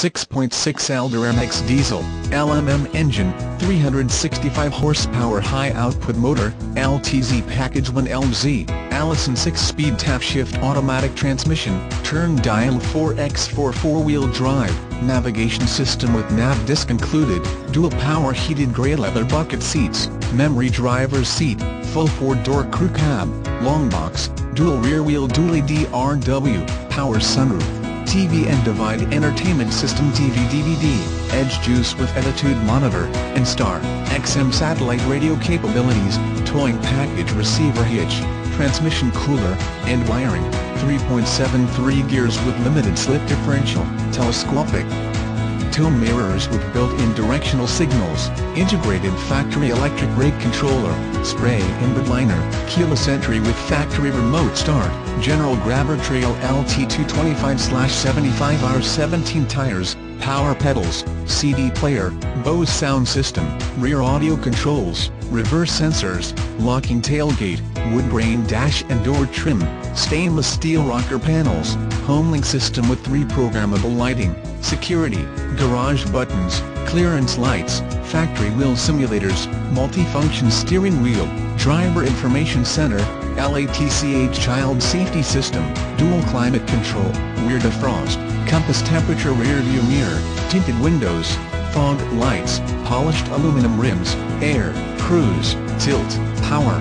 6.6L Duramax diesel, LMM engine, 365 horsepower high-output motor, LTZ package 1LZ, Allison 6-speed tap-shift automatic transmission, turn dial 4x4 four-wheel drive, navigation system with nav disc included, dual power heated grey leather bucket seats, memory driver's seat, full four-door crew cab, long box, dual rear-wheel dually DRW, power sunroof, TV and Divide Entertainment System TV DVD, Edge Juice with Attitude Monitor, and Star, XM satellite radio capabilities, towing package receiver hitch, transmission cooler, and wiring, 3.73 gears with limited slip differential, telescopic, two mirrors with built-in directional signals, integrated factory electric brake controller, spray inbud liner, keyless entry with factory remote start, General Grabber Trail LT225/75R17 tires, power pedals, CD player, Bose sound system, rear audio controls, reverse sensors, locking tailgate, wood grain dash and door trim, stainless steel rocker panels, HomeLink system with 3 programmable lighting, security, garage buttons, clearance lights, factory wheel simulators, multifunction steering wheel, driver information center, LATCH child safety system, dual climate control, rear defrost, compass temperature rear view mirror, tinted windows, fog lights, polished aluminum rims, air, cruise, tilt, power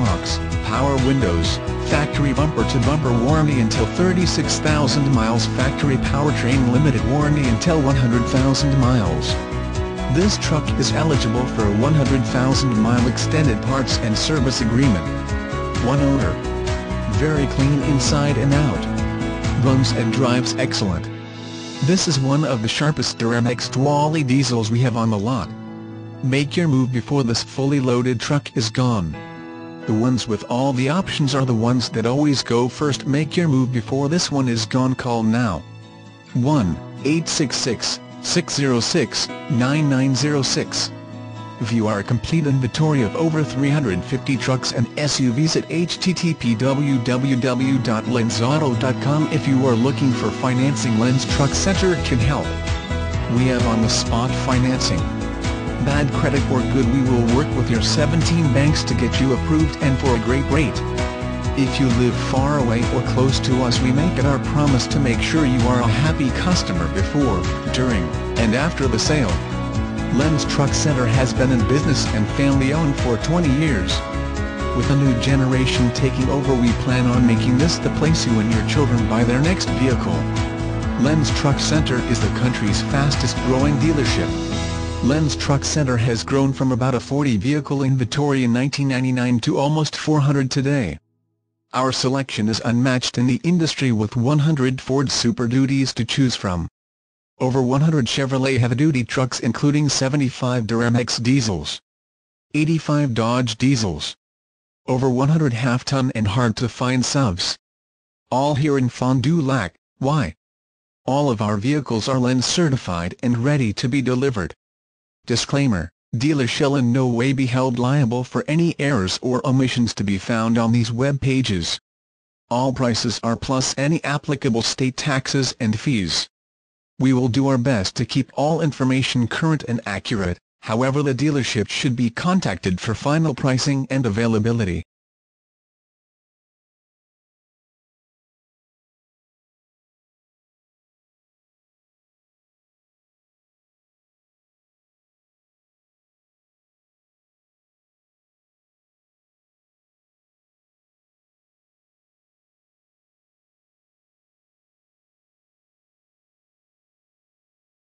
locks, power windows, factory bumper-to-bumper warranty until 36,000 miles, factory powertrain limited warranty until 100,000 miles. This truck is eligible for a 100,000-mile extended parts and service agreement. One owner. Very clean inside and out. Runs and drives excellent. This is one of the sharpest Duramax dually diesels we have on the lot. Make your move before this fully loaded truck is gone. The ones with all the options are the ones that always go first. Make your move before this one is gone. Call now. 1-866-606-9906. View our complete inventory of over 350 trucks and SUVs at http://www.lenzauto.com. If you are looking for financing, Lenz Truck Center can help. We have on-the-spot financing. Bad credit or good, we will work with your 17 banks to get you approved and for a great rate. If you live far away or close to us, we make it our promise to make sure you are a happy customer before, during, and after the sale. Lenz Truck Center has been in business and family owned for 20 years. With a new generation taking over, we plan on making this the place you and your children buy their next vehicle. Lenz Truck Center is the country's fastest growing dealership. Lenz Truck Center has grown from about a 40-vehicle inventory in 1999 to almost 400 today. Our selection is unmatched in the industry with 100 Ford Super Duties to choose from. Over 100 Chevrolet heavy-duty trucks including 75 Duramax diesels, 85 Dodge diesels, over 100 half-ton and hard-to-find subs. All here in Fond du Lac, Y. All of our vehicles are Lenz certified and ready to be delivered. Disclaimer: dealer shall in no way be held liable for any errors or omissions to be found on these web pages. All prices are plus any applicable state taxes and fees. We will do our best to keep all information current and accurate, however the dealership should be contacted for final pricing and availability.